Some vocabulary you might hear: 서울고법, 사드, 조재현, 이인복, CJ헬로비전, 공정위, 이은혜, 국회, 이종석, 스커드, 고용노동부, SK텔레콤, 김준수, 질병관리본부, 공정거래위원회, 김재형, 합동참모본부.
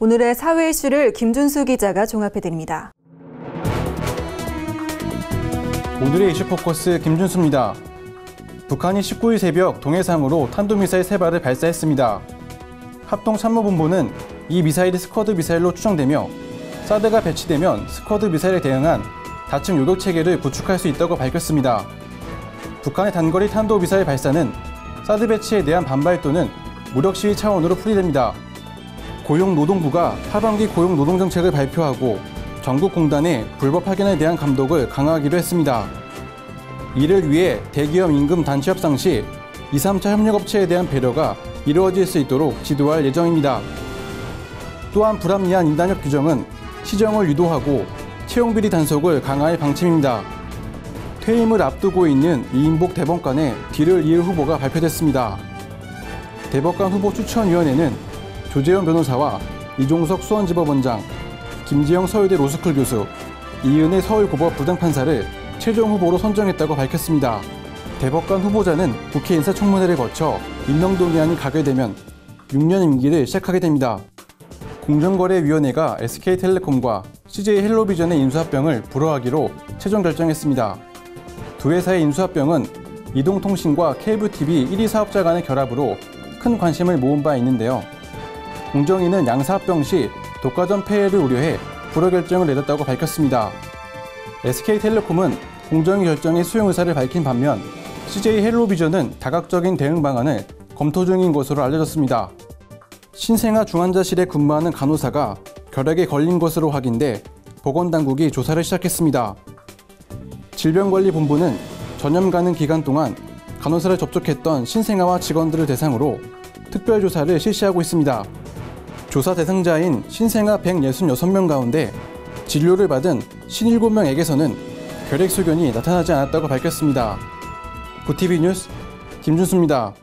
오늘의 사회 이슈를 김준수 기자가 종합해드립니다. 오늘의 이슈 포커스 김준수입니다. 북한이 19일 새벽 동해상으로 탄도미사일 3발을 발사했습니다. 합동참모본부는 이 미사일이 스커드 미사일로 추정되며 사드가 배치되면 스커드 미사일에 대응한 다층 요격체계를 구축할 수 있다고 밝혔습니다. 북한의 단거리 탄도미사일 발사는 사드 배치에 대한 반발 또는 무력 시위 차원으로 풀이됩니다. 고용노동부가 하반기 고용노동정책을 발표하고 전국공단의 불법 파견에 대한 감독을 강화하기로 했습니다. 이를 위해 대기업 임금 단체 협상 시 2, 3차 협력업체에 대한 배려가 이루어질 수 있도록 지도할 예정입니다. 또한 불합리한 인단협 규정은 시정을 유도하고 채용비리 단속을 강화할 방침입니다. 퇴임을 앞두고 있는 이인복 대법관의 뒤를 이을 후보가 발표됐습니다. 대법관 후보 추천위원회는 조재현 변호사와 이종석 수원지법원장, 김재형 서울대 로스쿨 교수, 이은혜 서울고법 부장판사를 최종 후보로 선정했다고 밝혔습니다. 대법관 후보자는 국회 인사청문회를 거쳐 임명동의안이 가결되면 6년 임기를 시작하게 됩니다. 공정거래위원회가 SK텔레콤과 CJ헬로비전의 인수합병을 불허하기로 최종 결정했습니다. 두 회사의 인수합병은 이동통신과 케이블TV 1위 사업자 간의 결합으로 큰 관심을 모은 바 있는데요. 공정위는 양사합병 시 독과점 폐해를 우려해 불허 결정을 내렸다고 밝혔습니다. SK텔레콤은 공정위 결정의 수용 의사를 밝힌 반면 CJ헬로비전은 다각적인 대응 방안을 검토 중인 것으로 알려졌습니다. 신생아 중환자실에 근무하는 간호사가 결핵에 걸린 것으로 확인돼 보건당국이 조사를 시작했습니다. 질병관리본부는 전염 가는 기간 동안 간호사를 접촉했던 신생아와 직원들을 대상으로 특별조사를 실시하고 있습니다. 조사 대상자인 신생아 166명 가운데 진료를 받은 57명에게서는 결핵 소견이 나타나지 않았다고 밝혔습니다. 고TV 뉴스 김준수입니다.